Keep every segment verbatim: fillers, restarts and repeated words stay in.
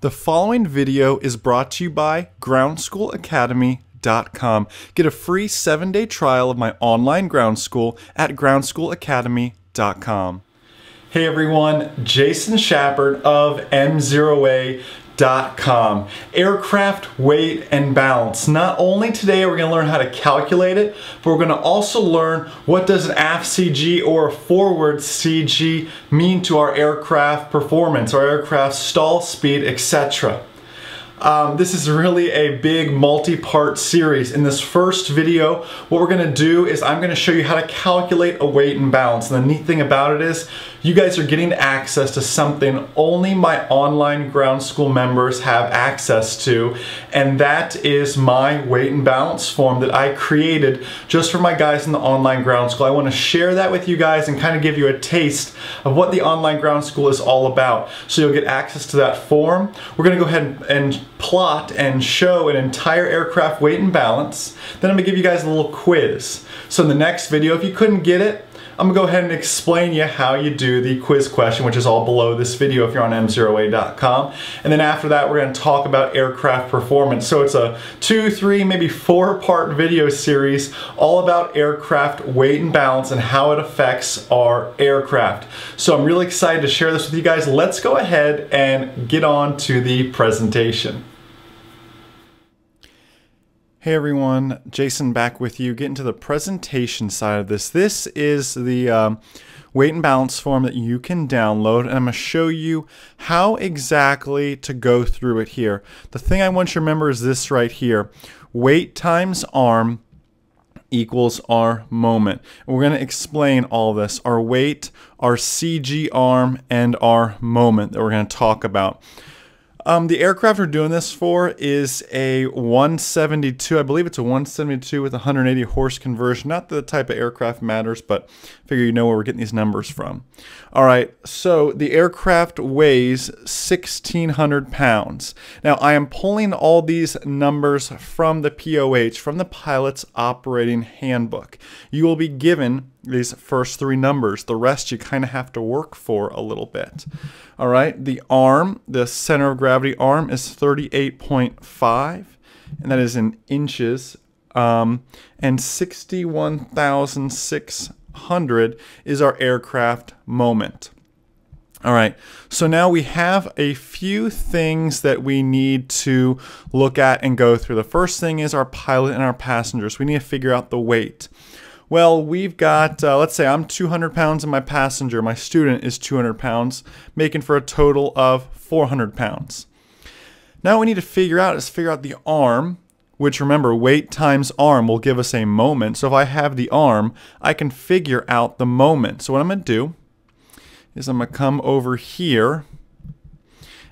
The following video is brought to you by ground school academy dot com. Get a free seven day trial of my online ground school at ground school academy dot com. Hey everyone, Jason Shepard of M zero A dot com. Aircraft weight and balance. Not only today are we going to learn how to calculate it, but we're going to also learn what does an aft C G or a forward C G mean to our aircraft performance, our aircraft stall speed, et cetera. Um, this is really a big multi-part series. In this first video, what we're going to do is I'm going to show you how to calculate a weight and balance. And the neat thing about it is you guys are getting access to something only my online ground school members have access to, and that is my weight and balance form that I created just for my guys in the online ground school. I want to share that with you guys and kind of give you a taste of what the online ground school is all about. So you'll get access to that form. We're going to go ahead and plot and show an entire aircraft weight and balance. Then I'm gonna give you guys a little quiz. So in the next video, if you couldn't get it, I'm gonna go ahead and explain you how you do the quiz question, which is all below this video if you're on M zero A dot com. And then after that, we're gonna talk about aircraft performance. So it's a two, three, maybe four part video series all about aircraft weight and balance and how it affects our aircraft. So I'm really excited to share this with you guys. Let's go ahead and get on to the presentation. Hey everyone, Jason back with you. Get into the presentation side of this. This is the um, weight and balance form that you can download, and I'm going to show you how exactly to go through it here. The thing I want you to remember is this right here. Weight times arm equals our moment. And we're going to explain all this. Our weight, our C G arm, and our moment that we're going to talk about. Um, the aircraft we're doing this for is a one seventy-two. I believe it's a one seventy-two with one hundred eighty horse conversion. Not that the type of aircraft matters, but I figure you know where we're getting these numbers from. All right, so the aircraft weighs sixteen hundred pounds. Now, I am pulling all these numbers from the P O H, from the Pilot's Operating Handbook. You will be given these first three numbers. The rest you kind of have to work for a little bit. All right, the arm, the center of gravity arm is thirty-eight point five, and that is in inches, um, and sixty-one thousand six hundred is our aircraft moment. All right, so now we have a few things that we need to look at and go through. The first thing is our pilot and our passengers. We need to figure out the weight. Well, we've got, uh, let's say I'm two hundred pounds and my passenger, my student, is two hundred pounds, making for a total of four hundred pounds. Now what we need to figure out is figure out the arm, which remember, weight times arm will give us a moment. So if I have the arm, I can figure out the moment. So what I'm going to do is I'm going to come over here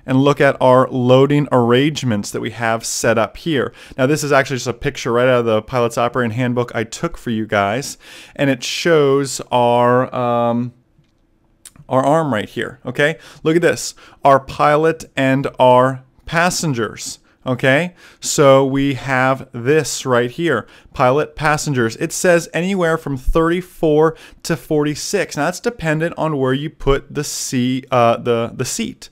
and look at our loading arrangements that we have set up here. Now this is actually just a picture right out of the Pilot's Operating Handbook I took for you guys, and it shows our, um, our arm right here, okay? Look at this, our pilot and our passengers, okay? So we have this right here, pilot, passengers. It says anywhere from thirty-four to forty-six. Now that's dependent on where you put the, C, uh, the, the seat,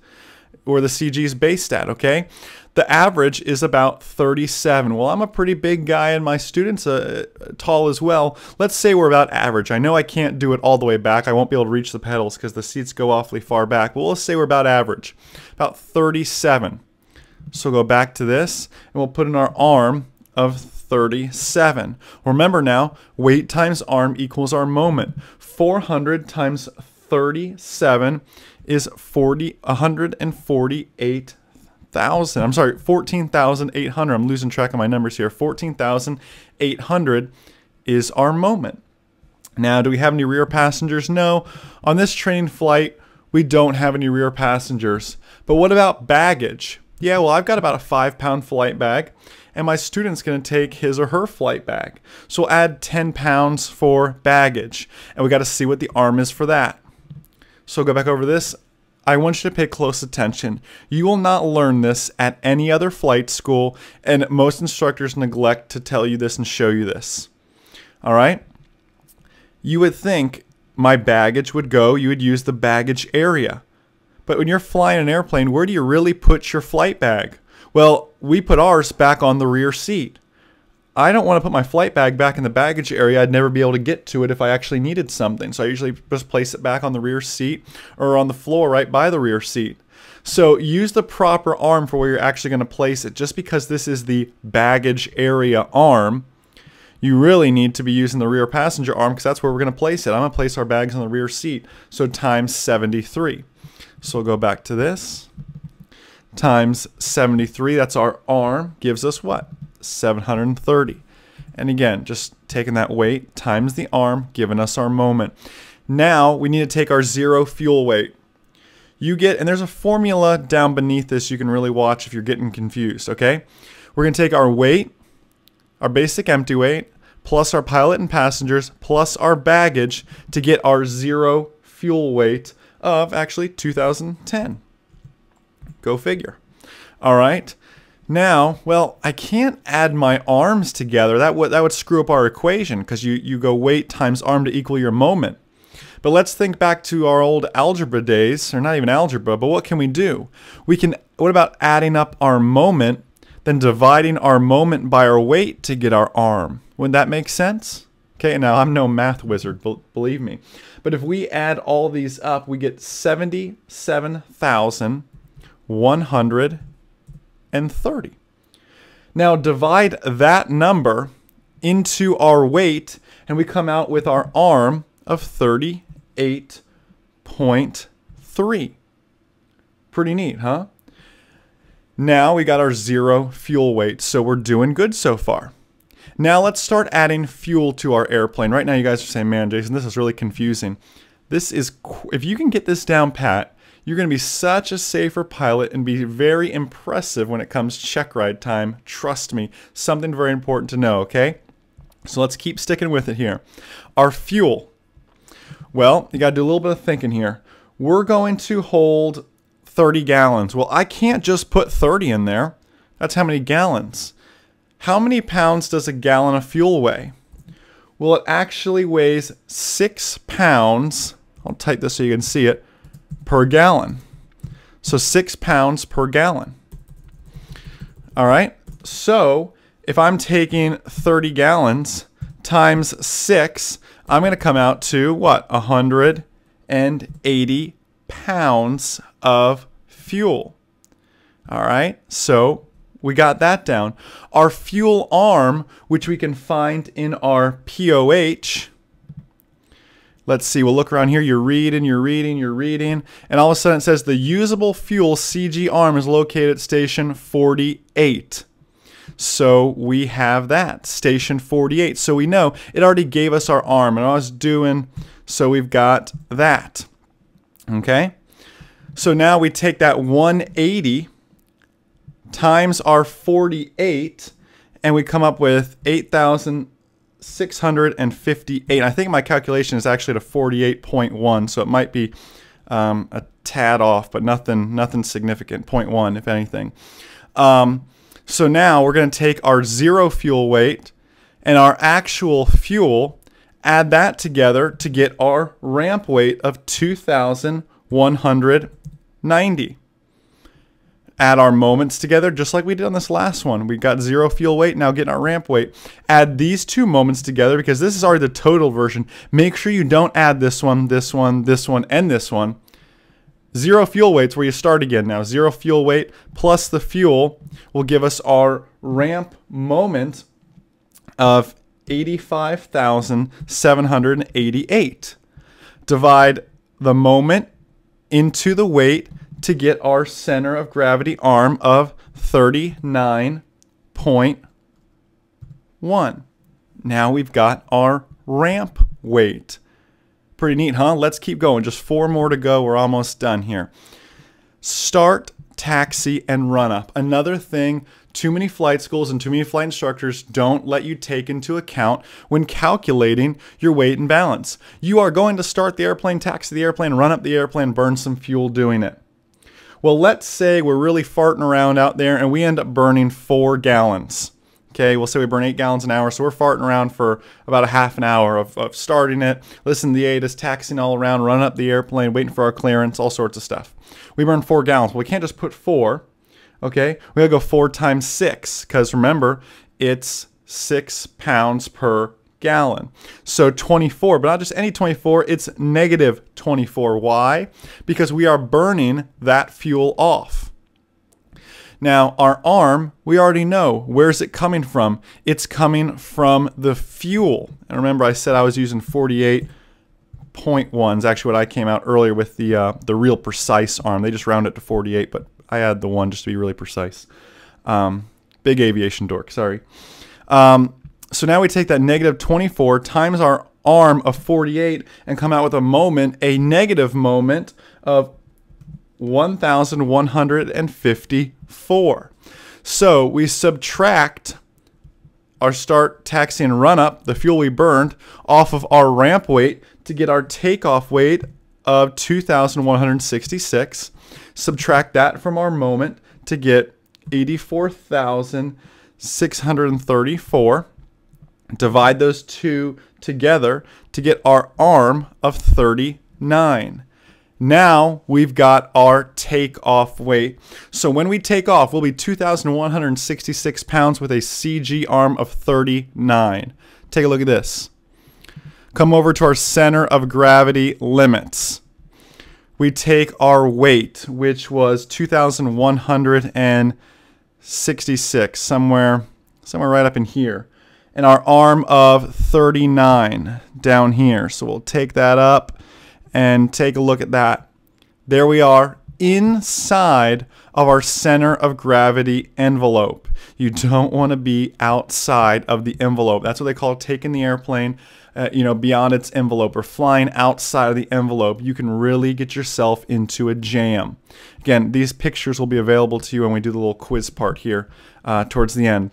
where the C G is based at, okay? The average is about thirty-seven. Well, I'm a pretty big guy and my students are tall as well. Let's say we're about average. I know I can't do it all the way back. I won't be able to reach the pedals because the seats go awfully far back. Well, let's say we're about average, about thirty-seven. So we'll go back to this and we'll put in our arm of thirty-seven. Remember now, weight times arm equals our moment. four hundred times thirty-seven is one hundred forty-eight thousand. I'm sorry, fourteen thousand eight hundred. I'm losing track of my numbers here. fourteen thousand eight hundred is our moment. Now, do we have any rear passengers? No. On this training flight, we don't have any rear passengers. But what about baggage? Yeah, well, I've got about a five pound flight bag, and my student's going to take his or her flight bag. So we'll add ten pounds for baggage, and we got to see what the arm is for that. So go back over this. I want you to pay close attention. You will not learn this at any other flight school, and most instructors neglect to tell you this and show you this. All right? You would think my baggage would go, you would use the baggage area. But when you're flying an airplane, where do you really put your flight bag? Well, we put ours back on the rear seat. I don't want to put my flight bag back in the baggage area. I'd never be able to get to it if I actually needed something. So I usually just place it back on the rear seat or on the floor right by the rear seat. So use the proper arm for where you're actually going to place it. Just because this is the baggage area arm, you really need to be using the rear passenger arm because that's where we're going to place it. I'm going to place our bags on the rear seat. So times seventy-three. So we'll go back to this. Times seventy-three, that's our arm, gives us what? seven hundred thirty. And again, just taking that weight times the arm, giving us our moment. Now we need to take our zero fuel weight. You get, and there's a formula down beneath this you can really watch if you're getting confused, okay? We're going to take our weight, our basic empty weight, plus our pilot and passengers, plus our baggage to get our zero fuel weight of actually two thousand ten. Go figure. All right. Now, well, I can't add my arms together. That would that would screw up our equation because you, you go weight times arm to equal your moment. But let's think back to our old algebra days, or not even algebra, but what can we do? We can, what about adding up our moment, then dividing our moment by our weight to get our arm? Wouldn't that make sense? Okay, now I'm no math wizard, believe me. But if we add all these up, we get seventy-seven thousand one hundred and thirty. Now divide that number into our weight and we come out with our arm of thirty-eight point three. Pretty neat, huh? Now we got our zero fuel weight, so we're doing good so far. Now let's start adding fuel to our airplane. Right now you guys are saying, man, Jason, this is really confusing. This is, if you can get this down pat, you're going to be such a safer pilot and be very impressive when it comes check ride time. Trust me, something very important to know, okay? So let's keep sticking with it here. Our fuel. Well, you got to do a little bit of thinking here. We're going to hold thirty gallons. Well, I can't just put thirty in there. That's how many gallons. How many pounds does a gallon of fuel weigh? Well, it actually weighs six pounds. I'll type this so you can see it. Per gallon. So six pounds per gallon. All right. So if I'm taking thirty gallons times six, I'm going to come out to what? one hundred eighty pounds of fuel. All right. So we got that down. Our fuel arm, which we can find in our P O H. Let's see, we'll look around here, you're reading, you're reading, you're reading, and all of a sudden it says the usable fuel C G arm is located at station forty-eight. So we have that, station forty-eight. So we know it already gave us our arm and all it's doing, so we've got that, okay? So now we take that one hundred eighty times our forty-eight and we come up with eight thousand six hundred fifty-eight. I think my calculation is actually to forty-eight point one, so it might be um, a tad off, but nothing nothing significant, zero point one if anything. Um, so now we're going to take our zero fuel weight and our actual fuel, add that together to get our ramp weight of two thousand one hundred ninety. Add our moments together, just like we did on this last one. We got zero fuel weight, now getting our ramp weight. Add these two moments together, because this is already the total version. Make sure you don't add this one, this one, this one, and this one. Zero fuel weight's where you start again now. Zero fuel weight plus the fuel will give us our ramp moment of eighty-five thousand seven hundred eighty-eight. Divide the moment into the weight to get our center of gravity arm of thirty-nine point one. Now we've got our ramp weight. Pretty neat, huh? Let's keep going. Just four more to go. We're almost done here. Start, taxi, and run up. Another thing too many flight schools and too many flight instructors don't let you take into account when calculating your weight and balance. You are going to start the airplane, taxi the airplane, run up the airplane, burn some fuel doing it. Well, let's say we're really farting around out there and we end up burning four gallons. Okay, we'll say we burn eight gallons an hour, so we're farting around for about a half an hour of, of starting it, listening to the A T I S, taxiing all around, running up the airplane, waiting for our clearance, all sorts of stuff. We burn four gallons, but we can't just put four, okay? We gotta go four times six, because remember, it's six pounds per gallon. So twenty-four, but not just any twenty-four, it's negative twenty-four. Why? Because we are burning that fuel off. Now, our arm, we already know. Where's it coming from? It's coming from the fuel. And remember, I said I was using forty-eight point ones. Actually, what I came out earlier with the, uh, the real precise arm. They just round it to forty-eight, but I add the one just to be really precise. Um, big aviation dork, sorry. Um, so now we take that negative twenty-four times our arm of forty-eight and come out with a moment, a negative moment of one thousand one hundred fifty-four. So we subtract our start, taxi, and run up, the fuel we burned, off of our ramp weight to get our takeoff weight of two thousand one hundred sixty-six. Subtract that from our moment to get eighty-four thousand six hundred thirty-four. Divide those two together to get our arm of thirty-nine. Now we've got our takeoff weight. So when we take off, we'll be two thousand one hundred sixty-six pounds with a C G arm of thirty-nine. Take a look at this. Come over to our center of gravity limits. We take our weight, which was two thousand one hundred sixty-six, somewhere, somewhere right up in here. And our arm of thirty-nine down here. So we'll take that up. And take a look at that. There we are inside of our center of gravity envelope. You don't want to be outside of the envelope. That's what they call taking the airplane uh, you know, beyond its envelope, or flying outside of the envelope. You can really get yourself into a jam. Again, these pictures will be available to you when we do the little quiz part here uh, towards the end.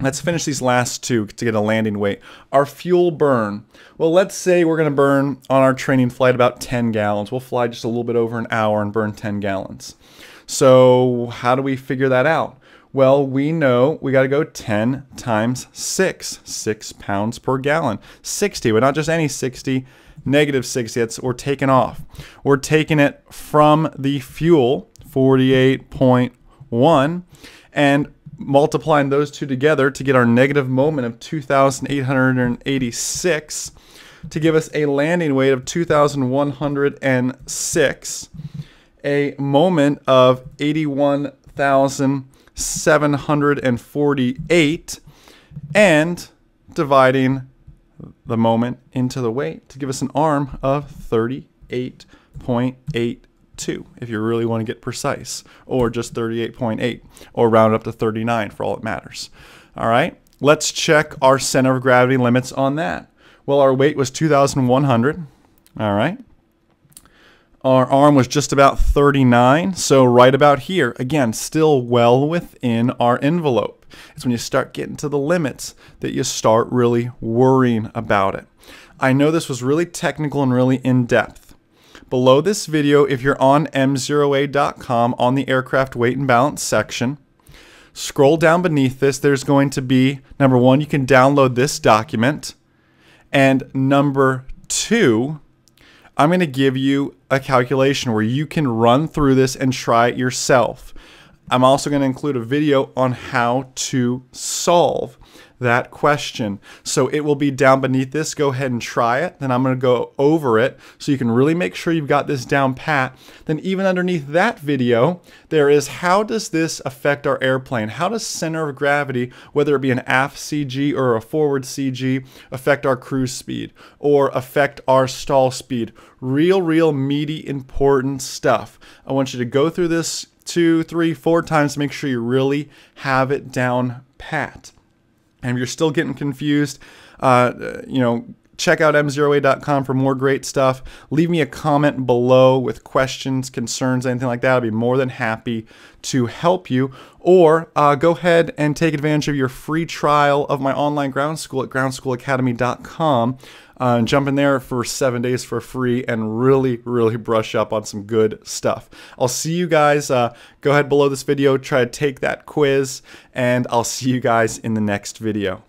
Let's finish these last two to get a landing weight. Our fuel burn. Well, let's say we're going to burn on our training flight about ten gallons. We'll fly just a little bit over an hour and burn ten gallons. So how do we figure that out? Well, we know we got to go ten times six, six pounds per gallon. sixty, but not just any sixty, negative sixty. That's we're taking off. We're taking it from the fuel, forty-eight point one, and multiplying those two together to get our negative moment of two thousand eight hundred eighty-six to give us a landing weight of two thousand one hundred six, a moment of eighty-one thousand seven hundred forty-eight, and dividing the moment into the weight to give us an arm of thirty-eight point eight two, if you really want to get precise, or just thirty-eight point eight, or round up to thirty-nine for all it matters. All right, let's check our center of gravity limits on that. Well, our weight was two thousand one hundred. All right, our arm was just about thirty-nine, so right about here. Again, still well within our envelope. It's when you start getting to the limits that you start really worrying about it. I know this was really technical and really in-depth. Below this video, if you're on M zero A dot com, on the aircraft weight and balance section, scroll down beneath this. There's going to be, number one, you can download this document. And number two, I'm going to give you a calculation where you can run through this and try it yourself. I'm also going to include a video on how to solve that question. So it will be down beneath this. Go ahead and try it. Then I'm going to go over it so you can really make sure you've got this down pat. Then even underneath that video, there is how does this affect our airplane? How does center of gravity, whether it be an aft C G or a forward C G, affect our cruise speed or affect our stall speed? Real, real meaty, important stuff. I want you to go through this two, three, four times to make sure you really have it down pat. And if you're still getting confused, uh, you know, Check out M zero A dot com for more great stuff. Leave me a comment below with questions, concerns, anything like that. I'll be more than happy to help you. Or uh, go ahead and take advantage of your free trial of my online ground school at ground school academy dot com. Uh, and jump in there for seven days for free and really, really brush up on some good stuff. I'll see you guys. Uh, go ahead below this video. Try to take that quiz. And I'll see you guys in the next video.